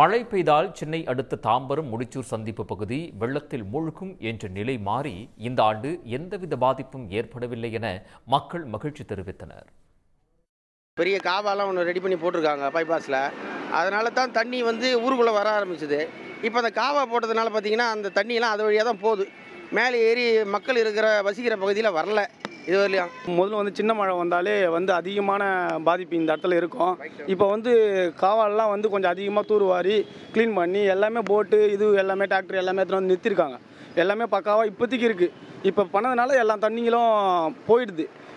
மழை பெய்தால் சென்னை அடுத்த தாம்பரம் முடிச்சூர் சந்திப்பு பகுதி வெள்ளத்தில் மூழ்கும் என்ற நிலை மாறி இந்த ஆண்டு எந்தவித பாதிப்பும் ஏற்படவில்லை என மக்கள் மகிழ்ச்சி தெரிவித்தனர். பெரிய காவாலாம் ஒன்று ரெடி பண்ணி போட்டிருக்காங்க பைபாஸில், அதனால தான் தண்ணி வந்து ஊருக்குள்ளே வர ஆரம்பிச்சுது. இப்போ அந்த காவா போட்டதுனால பார்த்தீங்கன்னா அந்த தண்ணியெலாம் அது வழியாக தான் போகுது, மேலே ஏறி மக்கள் இருக்கிற வசிக்கிற பகுதியில் வரல. இது வரலையா முதல்ல வந்து சின்ன மழை வந்தாலே வந்து அதிகமான பாதிப்பு இந்த இடத்துல இருக்கும். இப்போ வந்து காவலெலாம் வந்து கொஞ்சம் அதிகமாக தூர்வாரி க்ளீன் பண்ணி எல்லாமே போட்டு இது எல்லாமே டிராக்டர் எல்லாமே எடுத்துகிட்டு வந்து நிறுத்திருக்காங்க. எல்லாமே பக்காவாக இப்போதைக்கு இருக்குது. இப்போ பண்ணதுனால எல்லா தண்ணிங்களும் போயிடுது.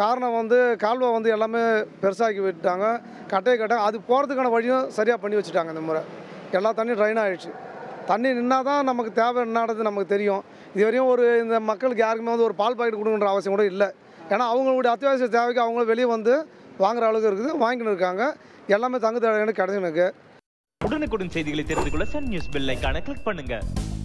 காரணம் வந்து கால்வா வந்து எல்லாமே பெருசாக்கி விட்டாங்க, கட்டையை கட்டாங்க, அது போகிறதுக்கான வழியும் சரியாக பண்ணி வச்சுட்டாங்க. இந்த முறை எல்லா தண்ணியும் ட்ரைன் ஆகிடுச்சு. தண்ணி நின்னா தான் நமக்கு தேவை என்னது நமக்கு தெரியும். இது வரையும் ஒரு இந்த மக்களுக்கு யாருக்குமே வந்து ஒரு பால் பாக்கெட் கொடுக்குன்ற அவசியம் கூட இல்லை. ஏன்னா அவங்களுடைய அத்தியாவசிய தேவைக்கு அவங்களும் வெளியே வந்து வாங்குற அளவுக்கு இருக்குது, வாங்கிட்டு இருக்காங்க. எல்லாமே தங்கு தேவையான கிடைச்சிருக்கு. உடனுக்குடன் செய்திகளை தெரிந்து கொள்ள சன் நியூஸ் பெல் ஐகானை கிளிக் பண்ணுங்கள்.